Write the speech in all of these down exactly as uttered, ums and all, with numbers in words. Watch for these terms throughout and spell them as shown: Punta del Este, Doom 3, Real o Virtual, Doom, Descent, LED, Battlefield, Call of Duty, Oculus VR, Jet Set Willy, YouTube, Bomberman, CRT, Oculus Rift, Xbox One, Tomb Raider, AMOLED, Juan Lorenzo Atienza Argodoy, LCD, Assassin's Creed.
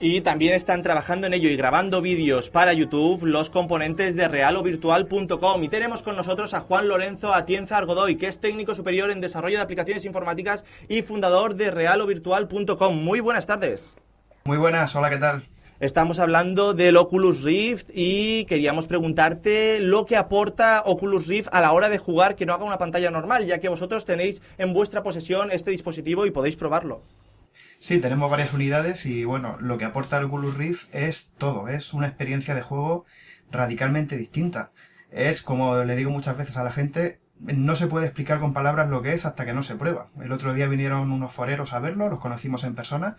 Y también están trabajando en ello y grabando vídeos para YouTube los componentes de realo virtual punto com. Y tenemos con nosotros a Juan Lorenzo Atienza Argodoy, que es técnico superior en desarrollo de aplicaciones informáticas y fundador de realo virtual punto com. Muy buenas tardes. Muy buenas, hola, ¿qué tal? Estamos hablando del Oculus Rift y queríamos preguntarte lo que aporta Oculus Rift a la hora de jugar que no haga una pantalla normal, ya que vosotros tenéis en vuestra posesión este dispositivo y podéis probarlo. Sí, tenemos varias unidades y bueno, lo que aporta el Oculus Rift es todo, es una experiencia de juego radicalmente distinta. Es, como le digo muchas veces a la gente, no se puede explicar con palabras lo que es hasta que no se prueba. El otro día vinieron unos foreros a verlo, los conocimos en persona,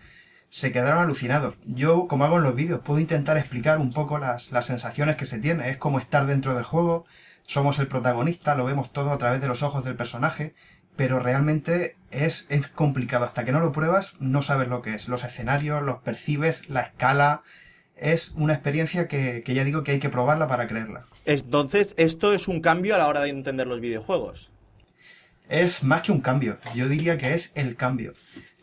se quedaron alucinados. Yo, como hago en los vídeos, puedo intentar explicar un poco las, las sensaciones que se tiene, es como estar dentro del juego, somos el protagonista, lo vemos todo a través de los ojos del personaje. Pero realmente es, es complicado. Hasta que no lo pruebas, no sabes lo que es. Los escenarios, los percibes, la escala... Es una experiencia que, que ya digo que hay que probarla para creerla. Entonces, ¿esto es un cambio a la hora de entender los videojuegos? Es más que un cambio. Yo diría que es el cambio.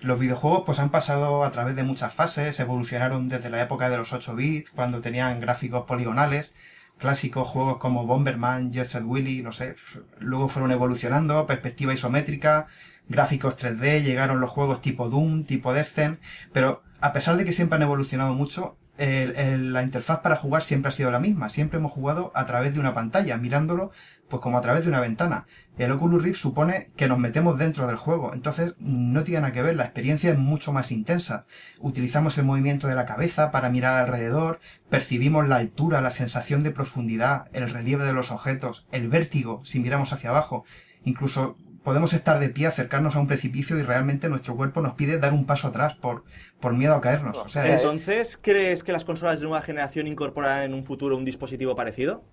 Los videojuegos pues han pasado a través de muchas fases, evolucionaron desde la época de los ocho bits, cuando tenían gráficos poligonales... Clásicos juegos como Bomberman, Jet Set Willy, no sé, luego fueron evolucionando, perspectiva isométrica, gráficos tres D, llegaron los juegos tipo Doom, tipo Descent, pero a pesar de que siempre han evolucionado mucho, el, el, la interfaz para jugar siempre ha sido la misma, siempre hemos jugado a través de una pantalla, mirándolo pues como a través de una ventana. El Oculus Rift supone que nos metemos dentro del juego, entonces no tiene nada que ver, la experiencia es mucho más intensa. Utilizamos el movimiento de la cabeza para mirar alrededor, percibimos la altura, la sensación de profundidad, el relieve de los objetos, el vértigo si miramos hacia abajo, incluso podemos estar de pie, acercarnos a un precipicio y realmente nuestro cuerpo nos pide dar un paso atrás por, por miedo a caernos. O sea, entonces, es... ¿crees que las consolas de nueva generación incorporarán en un futuro un dispositivo parecido?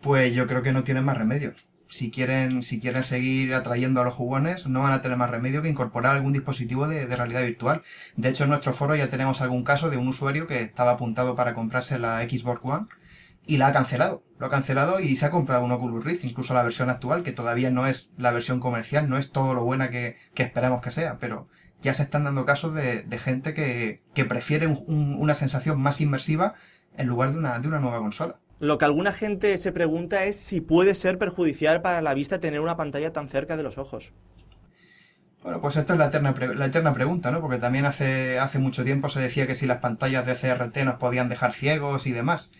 Pues yo creo que no tienen más remedio. Si quieren, si quieren seguir atrayendo a los jugones, no van a tener más remedio que incorporar algún dispositivo de, de realidad virtual. De hecho, en nuestro foro ya tenemos algún caso de un usuario que estaba apuntado para comprarse la Xbox One y la ha cancelado. Lo ha cancelado y se ha comprado un Oculus Rift, incluso la versión actual, que todavía no es la versión comercial, no es todo lo buena que, que esperamos que sea, pero ya se están dando casos de, de gente que, que prefiere un, un, una sensación más inmersiva en lugar de una, de una nueva consola. Lo que alguna gente se pregunta es si puede ser perjudicial para la vista tener una pantalla tan cerca de los ojos. Bueno, pues esta es la eterna, pre la eterna pregunta, ¿no? Porque también hace, hace mucho tiempo se decía que si las pantallas de C R T nos podían dejar ciegos y demás.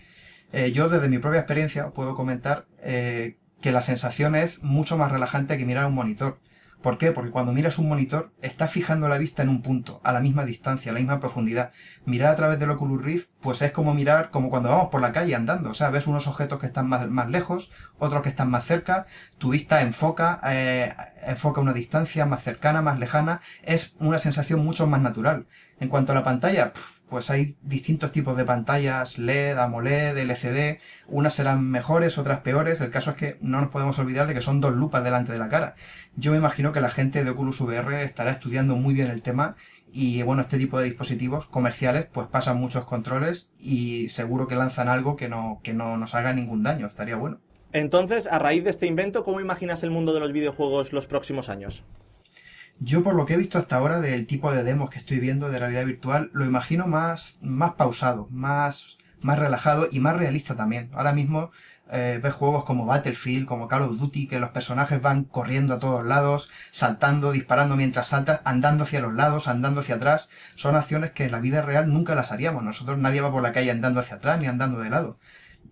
Eh, yo desde mi propia experiencia os puedo comentar eh, que la sensación es mucho más relajante que mirar un monitor. ¿Por qué? Porque cuando miras un monitor estás fijando la vista en un punto, a la misma distancia, a la misma profundidad. Mirar a través del Oculus Rift pues es como mirar, como cuando vamos por la calle andando, o sea, ves unos objetos que están más, más lejos, otros que están más cerca, tu vista enfoca, eh, enfoca una distancia más cercana, más lejana, es una sensación mucho más natural. En cuanto a la pantalla, pues hay distintos tipos de pantallas, L E D, AMOLED, L C D, unas serán mejores, otras peores, el caso es que no nos podemos olvidar de que son dos lupas delante de la cara. Yo me imagino que la gente de Oculus V R estará estudiando muy bien el tema y bueno, este tipo de dispositivos comerciales pues pasan muchos controles y seguro que lanzan algo que no, que no nos haga ningún daño, estaría bueno. Entonces, a raíz de este invento, ¿cómo imaginas el mundo de los videojuegos los próximos años? Yo, por lo que he visto hasta ahora del tipo de demos que estoy viendo de realidad virtual, lo imagino más, más pausado, más, más relajado y más realista también. Ahora mismo eh, ves juegos como Battlefield, como Call of Duty, que los personajes van corriendo a todos lados, saltando, disparando mientras saltas, andando hacia los lados, andando hacia atrás. Son acciones que en la vida real nunca las haríamos. Nosotros nadie va por la calle andando hacia atrás ni andando de lado.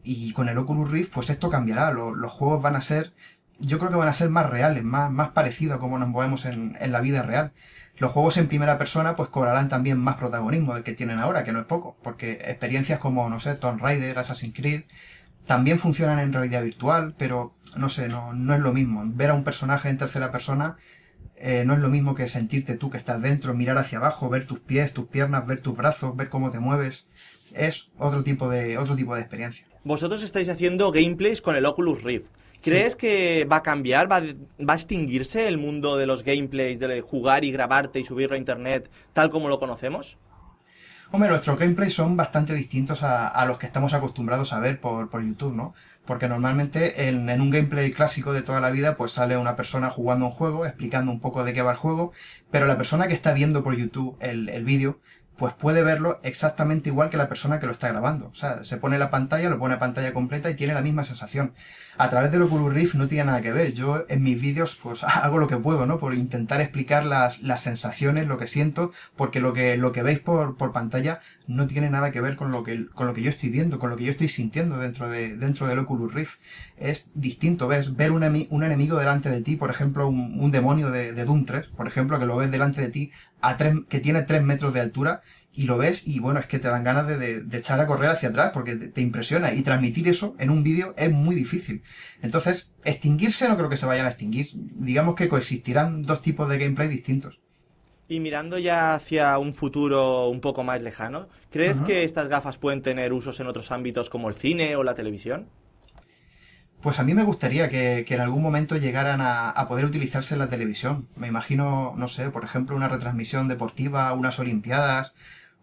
Y con el Oculus Rift, pues esto cambiará. Los, los juegos van a ser... Yo creo que van a ser más reales, más, más parecido a cómo nos movemos en, en la vida real. Los juegos en primera persona pues cobrarán también más protagonismo del que tienen ahora, que no es poco, porque experiencias como, no sé, Tomb Raider, Assassin's Creed, también funcionan en realidad virtual, pero no sé, no, no es lo mismo. Ver a un personaje en tercera persona eh, no es lo mismo que sentirte tú que estás dentro, mirar hacia abajo, ver tus pies, tus piernas, ver tus brazos, ver cómo te mueves. Es otro tipo de, otro tipo de experiencia. Vosotros estáis haciendo gameplays con el Oculus Rift. ¿Crees sí. que va a cambiar, va, va a extinguirse el mundo de los gameplays, de jugar y grabarte y subirlo a internet, tal como lo conocemos? Hombre, nuestros gameplays son bastante distintos a, a los que estamos acostumbrados a ver por, por YouTube, ¿no? Porque normalmente en, en un gameplay clásico de toda la vida pues sale una persona jugando un juego, explicando un poco de qué va el juego, pero la persona que está viendo por YouTube el, el vídeo pues puede verlo exactamente igual que la persona que lo está grabando. O sea, se pone la pantalla, lo pone a pantalla completa y tiene la misma sensación. A través del Oculus Rift no tiene nada que ver. Yo en mis vídeos pues hago lo que puedo, ¿no? Por intentar explicar las, las sensaciones, lo que siento, porque lo que, lo que veis por, por pantalla no tiene nada que ver con lo que, con lo que yo estoy viendo, con lo que yo estoy sintiendo dentro, de, dentro del Oculus Rift. Es distinto, ¿ves? Ver un, un enemigo delante de ti, por ejemplo, un, un demonio de, de Doom tres, por ejemplo, que lo ves delante de ti, a tres, que tiene tres metros de altura, y lo ves y bueno, es que te dan ganas de, de, de echar a correr hacia atrás porque te, te impresiona, y transmitir eso en un vídeo es muy difícil. Entonces, extinguirse no creo que se vayan a extinguir, digamos que coexistirán dos tipos de gameplay distintos. Y mirando ya hacia un futuro un poco más lejano, ¿crees uh-huh. que estas gafas pueden tener usos en otros ámbitos como el cine o la televisión? Pues a mí me gustaría que, que en algún momento llegaran a, a poder utilizarse en la televisión. Me imagino, no sé, por ejemplo, una retransmisión deportiva, unas olimpiadas,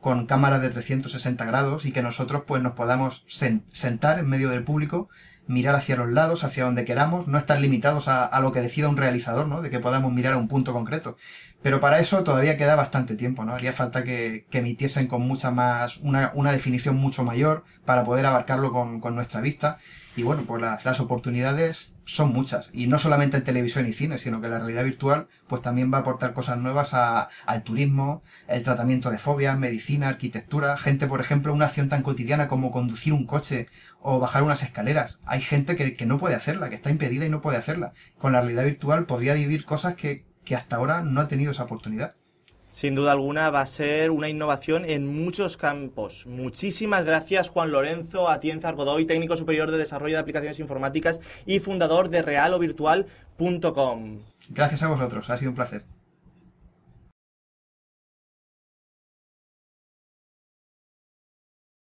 con cámaras de trescientos sesenta grados, y que nosotros pues nos podamos sentar en medio del público, mirar hacia los lados, hacia donde queramos, no estar limitados a, a lo que decida un realizador, ¿no? De que podamos mirar a un punto concreto. Pero para eso todavía queda bastante tiempo, ¿no? Haría falta que, que emitiesen con mucha más, una, una definición mucho mayor para poder abarcarlo con, con nuestra vista. Y bueno, pues las, las oportunidades son muchas. Y no solamente en televisión y cine, sino que la realidad virtual pues también va a aportar cosas nuevas a, al turismo, el tratamiento de fobias, medicina, arquitectura. Gente, por ejemplo, una acción tan cotidiana como conducir un coche o bajar unas escaleras. Hay gente que, que no puede hacerla, que está impedida y no puede hacerla. Con la realidad virtual podría vivir cosas que, que hasta ahora no ha tenido esa oportunidad. Sin duda alguna va a ser una innovación en muchos campos. Muchísimas gracias, Juan Lorenzo Atienza Argodoy, técnico superior de desarrollo de aplicaciones informáticas y fundador de real o virtual punto com. Gracias a vosotros, ha sido un placer.